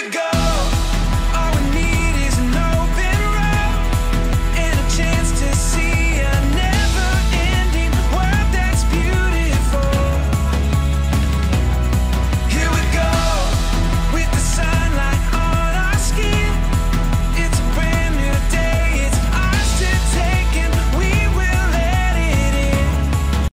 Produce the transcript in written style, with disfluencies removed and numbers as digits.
we go.